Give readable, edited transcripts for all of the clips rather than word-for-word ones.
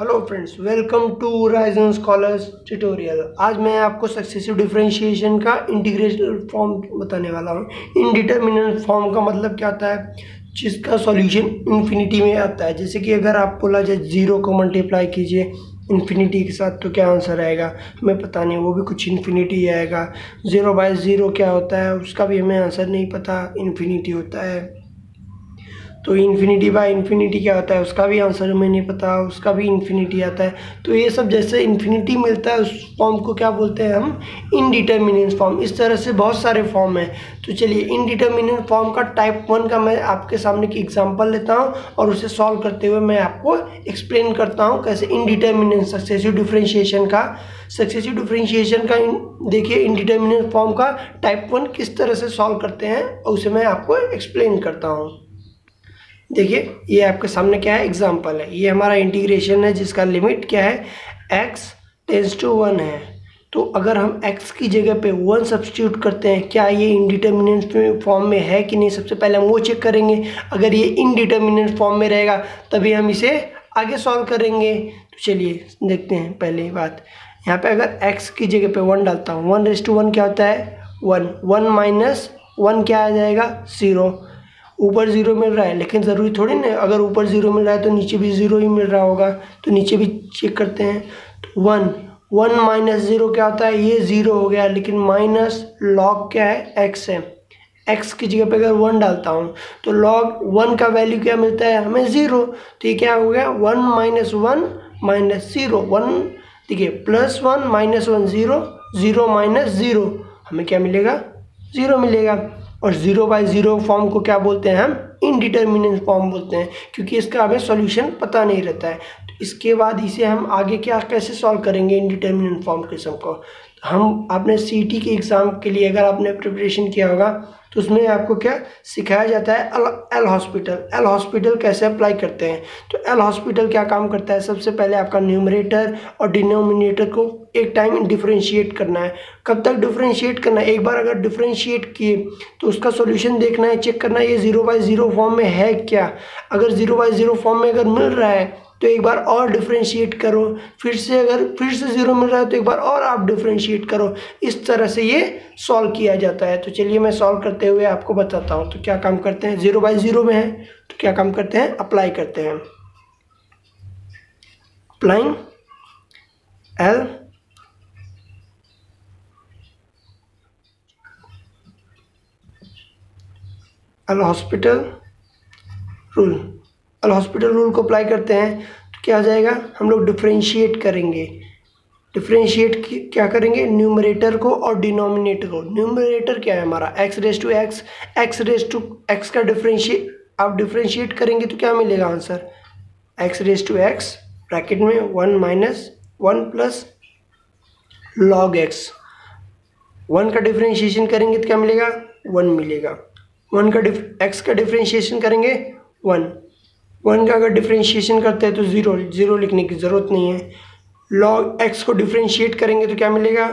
Hello friends, welcome to rising scholars tutorial. आज मैं आपको सक्सेसिव डिफरेंशिएशन का इंटीग्रेशन फॉर्म बताने वाला हूँ। इनडिटर्मिनेट फॉर्म का मतलब क्या होता है, जिसका सॉल्यूशन इन्फिनिटी में आता है। जैसे कि अगर आप बोला जाए जीरो को मल्टीप्लाई कीजिए इन्फिनिटी के साथ तो क्या आंसर आएगा हमें पता नहीं, वो भी कुछ इन्फिनिटी आएगा। 0/0 क्या होता है उसका भी हमें आंसर नहीं पता, इन्फिनिटी होता है। तो इन्फिनिटी क्या होता है उसका भी आंसर हमें नहीं पता, उसका भी इन्फिनिटी आता है। तो ये सब जैसे इन्फिनिटी मिलता है उस फॉर्म को क्या बोलते हैं हम, इनडिटर्मिनेट फॉर्म। इस तरह से बहुत सारे फॉर्म हैं। तो चलिए इनडिटर्मिनेट फॉर्म का टाइप 1 का मैं आपके सामने की एग्जांपल लेता हूँ और उसे सॉल्व करते हुए मैं आपको एक्सप्लेन करता हूँ कैसे इनडिटर्मिनेट सक्सेसिव डिफरेंशिएशन का देखिए इनडिटर्मिनेट फॉर्म का टाइप 1 किस तरह से सॉल्व करते हैं और उसे मैं आपको एक्सप्लेन करता हूँ। देखिए ये आपके सामने क्या है, एग्जाम्पल है। ये हमारा इंटीग्रेशन है जिसका लिमिट क्या है, x टेंड्स टू 1 है। तो अगर हम x की जगह पे 1 सब्स्टिट्यूट करते हैं, क्या ये इनडिटर्मिनेट फॉर्म में है कि नहीं सबसे पहले हम वो चेक करेंगे। अगर ये इनडिटर्मिनेट फॉर्म में रहेगा तभी हम इसे आगे सॉल्व करेंगे। तो चलिए देखते हैं। पहली बात यहाँ पर अगर x की जगह पे 1 डालता हूँ, 1 × 1 क्या होता है 1 - 1 क्या आ जाएगा 0। ऊपर 0 मिल रहा है लेकिन ज़रूरी थोड़ी ना, अगर ऊपर 0 मिल रहा है तो नीचे भी 0 ही मिल रहा होगा। तो नीचे भी चेक करते हैं। तो 1 - 0 क्या होता है, ये 0 हो गया लेकिन माइनस लॉग क्या है x है। x की जगह पे अगर 1 डालता हूँ तो log 1 का वैल्यू क्या मिलता है हमें 0। तो ये क्या हो गया 1 - 1 - 0 1 देखिए +1 - 1 0 - 0 हमें क्या मिलेगा 0 मिलेगा। और 0/0 फॉर्म को क्या बोलते हैं हम, इनडिटर्मिनेट फॉर्म बोलते हैं क्योंकि इसका हमें सॉल्यूशन पता नहीं रहता है। तो इसके बाद इसे हम आगे क्या कैसे सॉल्व करेंगे इनडिटर्मिनेट फॉर्म किस्म को। हम आपने CET के एग्ज़ाम के लिए अगर आपने प्रिपरेशन किया होगा तो उसमें आपको क्या सिखाया जाता है, एल हॉस्पिटल कैसे अप्लाई करते हैं। तो एल हॉस्पिटल क्या काम करता है, सबसे पहले आपका न्यूमरेटर और डिनोमिनेटर को एक टाइम डिफरेंशिएट करना है। कब तक डिफरेंशिएट करना है, एक बार अगर डिफरेंशिएट किए तो उसका सॉल्यूशन देखना है, चेक करना है ये 0/0 फॉर्म में है क्या। अगर 0/0 फॉर्म में अगर मिल रहा है तो एक बार और डिफरेंशिएट करो, फिर से अगर फिर से 0 मिल रहा है तो एक बार और आप डिफरेंशिएट करो। इस तरह से ये सॉल्व किया जाता है। तो चलिए मैं सॉल्व करते हुए आपको बताता हूँ। तो क्या काम करते हैं, 0/0 में है तो क्या काम करते हैं, अप्लाई करते हैं। अप्लाइंग एल हॉस्पिटल रूल, को अप्लाई करते हैं तो क्या आ जाएगा, हम लोग डिफरेंशिएट करेंगे। डिफरेंशिएट क्या करेंगे, न्यूमरेटर को और डिनोमिनेटर को। न्यूमरेटर क्या है हमारा x⁴ x का डिफरेंशिएट आप डिफरेंशिएट करेंगे तो क्या मिलेगा आंसर, x⁴ ब्रैकेट में 1 - 1 + log x। 1 का डिफरेंशिएशन करेंगे तो क्या मिलेगा 1 मिलेगा। 1 का x का डिफरेंशिएशन करेंगे 1 का अगर डिफरेंशिएशन करते हैं तो 0 लिखने की ज़रूरत नहीं है। log x को डिफरेंशिएट करेंगे तो क्या मिलेगा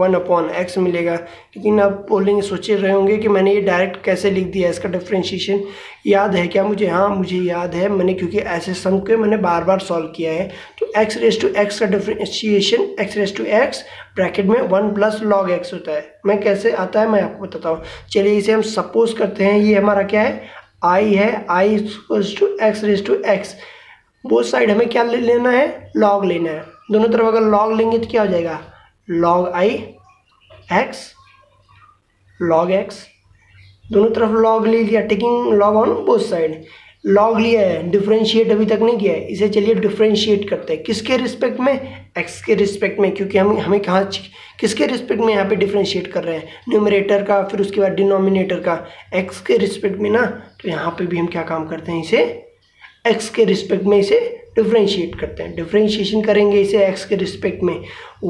1/x मिलेगा। लेकिन आप बोलेंगे सोचे रहे होंगे कि मैंने ये डायरेक्ट कैसे लिख दिया, इसका डिफरेंशिएशन याद है क्या मुझे, हाँ मुझे याद है, मैंने क्योंकि ऐसे सम के मैंने बार बार सॉल्व किया है। तो x का डिफरेंशिएशन x⁴ ब्रैकेट में 1 + log x होता है। मैं कैसे आता है मैं आपको बताता हूँ। चलिए इसे हम सपोज करते हैं, ये हमारा क्या है आई है, i = x⁴ बोथ साइड हमें क्या लेना है, लॉग लेना है। दोनों तरफ अगर लॉग लेंगे तो क्या हो जाएगा log x। दोनों तरफ लॉग ले लिया, taking log on both side, log लिया है, डिफरेंशिएट अभी तक नहीं किया है। इसे चलिए डिफरेंशिएट करते हैं, किसके रिस्पेक्ट में, x के रिस्पेक्ट में, क्योंकि हमें कहाँ किसके रिस्पेक्ट में यहाँ पे डिफरेंशिएट कर रहे हैं, न्यूमरेटर का फिर उसके बाद डिनोमिनेटर का, x के रिस्पेक्ट में ना। तो यहाँ पे भी हम क्या काम करते हैं, इसे x के रिस्पेक्ट में इसे डिफरेंशिएट करते हैं। डिफरेंशिएशन करेंगे इसे x के रिस्पेक्ट में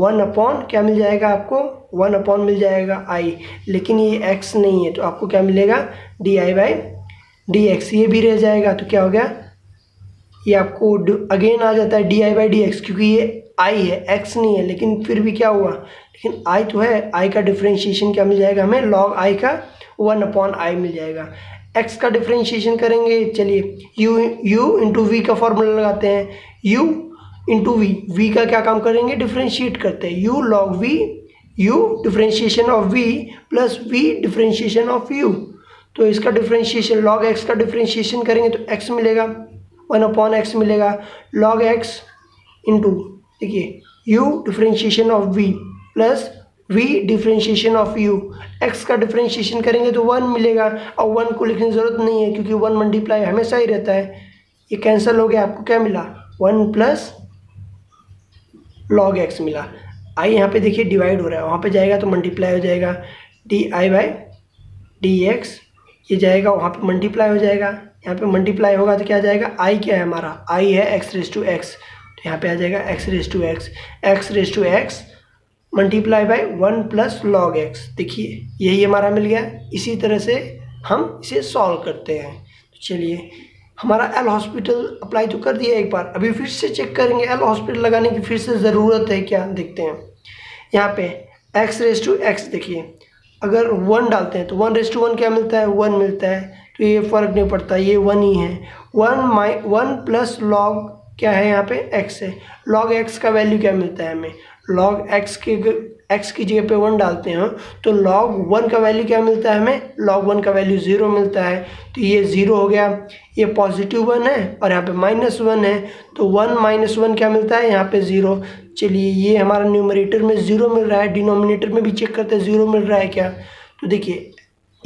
1/ क्या मिल जाएगा आपको, 1/ मिल जाएगा i, लेकिन ये x नहीं है तो आपको क्या मिलेगा di/dx, ये भी रह जाएगा। तो क्या हो गया, ये आपको अगेन आ जाता है di/dx क्योंकि ये i है x नहीं है, लेकिन फिर भी क्या हुआ, लेकिन i तो है, i का डिफरेंशिएशन क्या मिल जाएगा हमें log i का 1/i मिल जाएगा। x का डिफरेंशिएशन करेंगे, चलिए u इंटू वी का फॉर्मूला लगाते हैं, u इंटू वी, वी का क्या काम करेंगे, डिफ्रेंशिएट करते हैं, u log v, u differentiation of v plus v differentiation of u, तो इसका डिफ्रेंशिएशन लॉग एक्स का डिफ्रेंशिएशन करेंगे तो एक्स मिलेगा, 1/x मिलेगा, लॉग एक्स इंटू देखिए u differentiation of v plus v differentiation of u, x का differentiation करेंगे तो 1 मिलेगा, और 1 को लिखने की ज़रूरत नहीं है क्योंकि 1 मल्टीप्लाई हमेशा ही रहता है, ये कैंसिल हो गया, आपको क्या मिला 1 प्लस लॉग x मिला। आई यहाँ पे देखिए डिवाइड हो रहा है, वहाँ पे जाएगा तो मल्टीप्लाई हो जाएगा, d y by d x ये जाएगा वहाँ पे मल्टीप्लाई हो जाएगा, यहाँ पे मल्टीप्लाई होगा तो क्या जाएगा, आई क्या है हमारा, आई है एक्स रेस टू एक्स, तो यहाँ पे आ जाएगा x raise to x, x raise to x multiply by 1 plus log x, देखिए यही हमारा मिल गया। इसी तरह से हम इसे सॉल्व करते हैं। तो चलिए हमारा एल हॉस्पिटल अप्लाई तो कर दिया एक बार, अभी फिर से चेक करेंगे एल हॉस्पिटल लगाने की फिर से ज़रूरत है क्या, देखते हैं। यहाँ पे एक्स रेस टू एक्स देखिए अगर 1 डालते हैं तो 1 रेस टू 1 क्या मिलता है, 1 मिलता है, तो ये फ़र्क नहीं पड़ता, ये 1 ही है, 1 प्लस लॉग क्या है यहाँ पे x है, log x का वैल्यू क्या मिलता है हमें, log x की जगह पे 1 डालते हैं तो log 1 का वैल्यू क्या मिलता है हमें, log 1 का वैल्यू 0 मिलता है, तो ये 0 हो गया, ये पॉजिटिव 1 है और यहाँ पे -1 है, तो 1 - 1 क्या मिलता है यहाँ पे 0। चलिए ये हमारा न्यूमरेटर में 0 मिल रहा है, डिनोमिनेटर में भी चेक करते हैं 0 मिल रहा है क्या, तो देखिए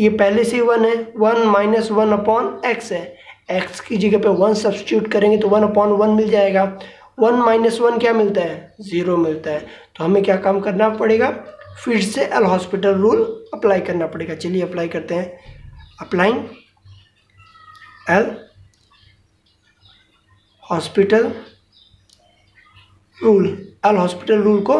ये पहले से ही 1 है, 1 - 1/x है, x की जगह पे 1 सब्सटीट्यूट करेंगे तो 1/1 मिल जाएगा, 1 - 1 क्या मिलता है 0 मिलता है, तो हमें क्या काम करना पड़ेगा, फिर से एल हॉस्पिटल रूल अप्लाई करना पड़ेगा। चलिए अप्लाई करते हैं, applying L hospital rule, L hospital rule को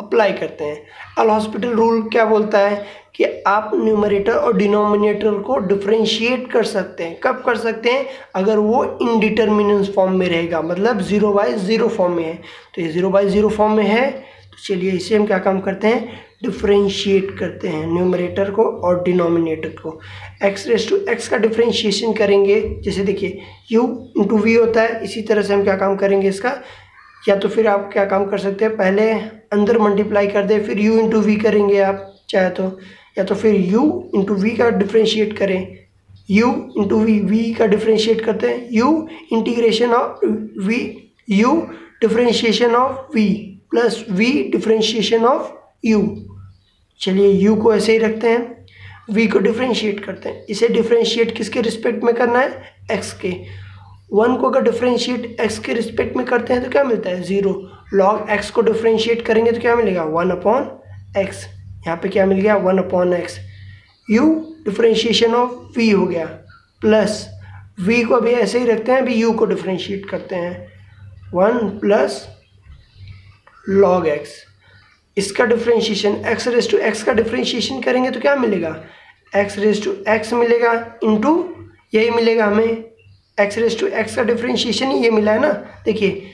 अप्लाई करते हैं। एल हॉस्पिटल रूल क्या बोलता है कि आप न्यूमरेटर और डिनोमिनेटर को डिफ्रेंशिएट कर सकते हैं, कब कर सकते हैं, अगर वो इनडिटर्मिनेंस फॉर्म में रहेगा, मतलब 0/0 फॉर्म में है, तो ये 0/0 फॉर्म में है, तो चलिए इसे हम क्या काम करते हैं, डिफ्रेंशिएट करते हैं न्यूमरेटर को और डिनोमिनेटर को। एक्स रेस टू एक्स का डिफ्रेंशिएशन करेंगे, जैसे देखिए यू इंटू वी होता है, इसी तरह से हम क्या काम करेंगे इसका, या तो फिर आप क्या काम कर सकते हैं, पहले अंदर मल्टीप्लाई कर दें फिर u इंटू वी करेंगे आप चाहे तो, या तो फिर u इंटू वी का डिफ्रेंशिएट करें, u इंटू वी, वी का डिफ्रेंशिएट करते हैं u integration of v, u differentiation of v plus v differentiation of u। चलिए u को ऐसे ही रखते हैं, v को डिफ्रेंशिएट करते हैं, इसे डिफ्रेंशिएट किसके रिस्पेक्ट में करना है, x के, 1 को अगर डिफ्रेंशिएट x के रिस्पेक्ट में करते हैं तो क्या मिलता है 0, log x को डिफ्रेंशिएट करेंगे तो क्या मिलेगा 1/x, यहाँ पे क्या मिल गया 1/x, u differentiation of v हो गया, प्लस v को अभी ऐसे ही रखते हैं, अभी u को डिफ्रेंशिएट करते हैं 1 प्लस log x, इसका differentiation x raise to x का डिफ्रेंशिएशन करेंगे तो क्या मिलेगा x रेस टू x मिलेगा, इंटू यही मिलेगा हमें x रेस टू x का डिफ्रेंशिएशन ही ये मिला है ना, देखिए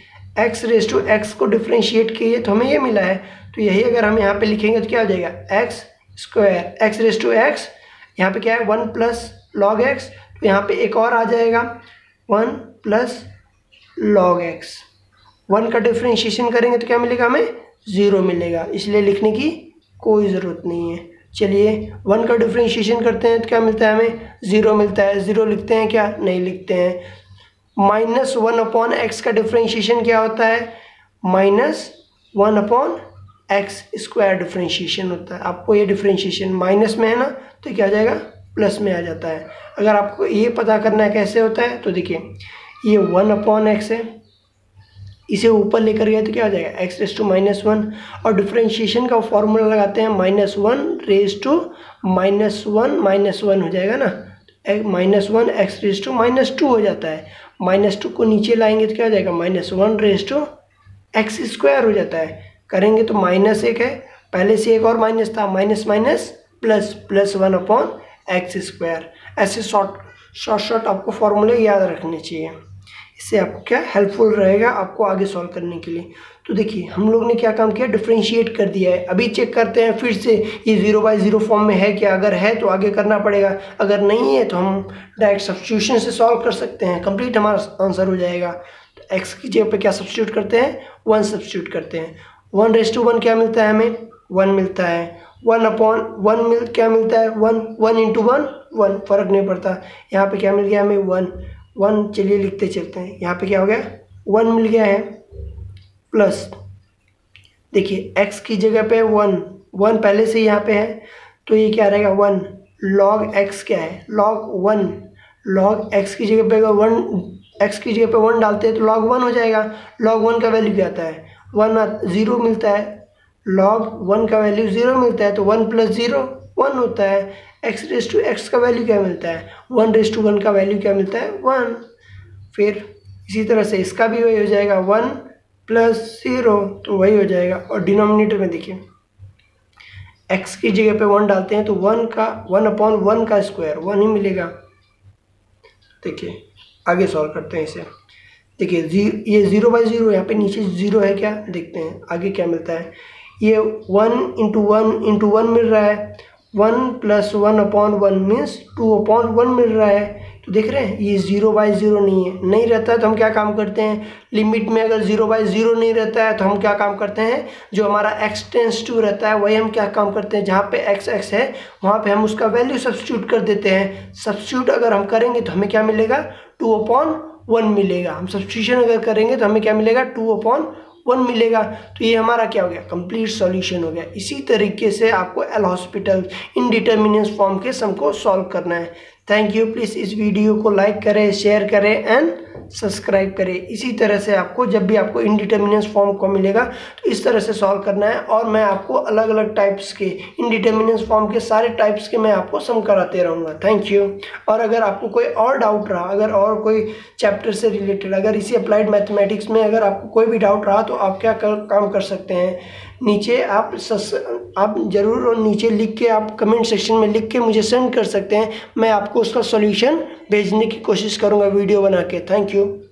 x रेस टू x को डिफ्रेंशिएट किए तो हमें ये मिला है, तो यही अगर हम यहाँ पे लिखेंगे तो क्या हो जाएगा x square, x raise to x यहाँ पे क्या है 1 प्लस लॉग x, तो यहाँ पे एक और आ जाएगा 1 प्लस लॉग x, 1 का डिफ्रेंशिएशन करेंगे तो क्या मिलेगा हमें 0 मिलेगा, इसलिए लिखने की कोई ज़रूरत नहीं है। चलिए 1 का डिफ्रेंशिएशन करते हैं तो क्या मिलता है हमें 0 मिलता है, 0 लिखते हैं क्या, नहीं लिखते हैं, -1/x का डिफ्रेंशिएशन क्या होता है, -1/x स्क्वायर डिफ्रेंशिएशन होता है, आपको ये डिफ्रेंशिएशन माइनस में है ना तो क्या आ जाएगा प्लस में आ जाता है। अगर आपको ये पता करना है कैसे होता है तो देखिए ये 1/x है, इसे ऊपर लेकर गए तो क्या हो जाएगा x रेस टू -1, और डिफ्रेंशिएशन का फॉर्मूला लगाते हैं -1 रेस टू -1 हो जाएगा ना, -1 x रेस टू -2 हो जाता है, -2 को नीचे लाएंगे तो क्या हो जाएगा -1 रेस टू x स्क्वायर हो जाता है, करेंगे तो -1 है, पहले से एक और माइनस था, minus plus plus 1/x square, ऐसे शॉर्ट आपको फॉर्मूले याद रखने चाहिए, इससे आपको क्या हेल्पफुल रहेगा आपको आगे सॉल्व करने के लिए। तो देखिए हम लोग ने क्या काम किया, डिफ्रेंशिएट कर दिया है, अभी चेक करते हैं फिर से ये 0/0 फॉर्म में है क्या, अगर है तो आगे करना पड़ेगा, अगर नहीं है तो हम डायरेक्ट सब्स्टिट्यूशन से सॉल्व कर सकते हैं, कंप्लीट हमारा आंसर हो जाएगा। तो एक्स की जगह पे क्या सब्सटीट्यूट करते हैं, वन सब्सटीट्यूट करते हैं। 1:1 क्या मिलता है हमें, 1 मिलता है। 1/1 क्या मिलता है, 1 1 × 1 1, फर्क नहीं पड़ता। यहाँ पे क्या मिल गया हमें 1 1। चलिए लिखते चलते हैं, यहाँ पे क्या हो गया 1 मिल गया है। प्लस देखिए x की जगह पे 1 1 पहले से यहाँ पे है, तो ये क्या रहेगा 1 log x क्या है, log 1। log x की जगह पे अगर 1 डालते हैं तो log 1 हो जाएगा। log 1 का वैल्यू क्या आता है, 1 0 मिलता है। log 1 का वैल्यू 0 मिलता है, तो 1 + 0 1 होता है। x का वैल्यू क्या मिलता है, 1:1 का वैल्यू क्या मिलता है, 1। फिर इसी तरह से इसका भी वही हो जाएगा, 1 + 0 तो वही हो जाएगा। और डिनोमिनेटर में देखिए x की जगह पे 1 डालते हैं तो 1/1 का स्क्वायर 1 ही मिलेगा। देखिए आगे सॉल्व करते हैं इसे। देखिए ये 0/0 यहाँ पे नीचे 0 है क्या, देखते हैं आगे क्या मिलता है। ये 1 × 1 × 1 मिल रहा है, 1 + 1/1 मीन्स 2/1 मिल रहा है। तो देख रहे हैं ये 0/0 नहीं है, नहीं रहता है तो हम क्या काम करते हैं, लिमिट में अगर 0/0 नहीं रहता है तो हम क्या काम करते हैं, जो हमारा x → 2 रहता है वही हम क्या काम करते हैं, जहाँ पे x है वहाँ पे हम उसका वैल्यू सब्स्टिट्यूट कर देते हैं। सब्स्टिट्यूट अगर हम करेंगे तो हमें क्या मिलेगा, 2/1 मिलेगा। हम सब्स्टिट्यूशन अगर करेंगे तो हमें क्या मिलेगा, 2/1 मिलेगा। तो ये हमारा क्या हो गया, कंप्लीट सॉल्यूशन हो गया। इसी तरीके से आपको एल हॉस्पिटल इनडिटर्मिनेट फॉर्म के सम को सॉल्व करना है। Thank you. प्लीज़ इस वीडियो को लाइक करें, शेयर करें एंड सब्सक्राइब करें। इसी तरह से आपको जब भी आपको इनडिटर्मिनेट फॉर्म को मिलेगा तो इस तरह से सॉल्व करना है। और मैं आपको अलग अलग टाइप्स के इनडिटर्मिनेट फॉर्म के सारे टाइप्स के मैं आपको सम कराते रहूँगा। Thank you. और अगर आपको कोई और डाउट रहा, अगर और कोई चैप्टर से रिलेटेड, अगर इसी अप्लाइड मैथमेटिक्स में अगर आपको कोई भी डाउट रहा तो आप क्या काम कर सकते हैं, नीचे आप ज़रूर और नीचे लिख के आप कमेंट सेक्शन में लिख के मुझे सेंड कर सकते हैं। मैं आपको उसका सॉल्यूशन भेजने की कोशिश करूँगा वीडियो बना के। Thank you.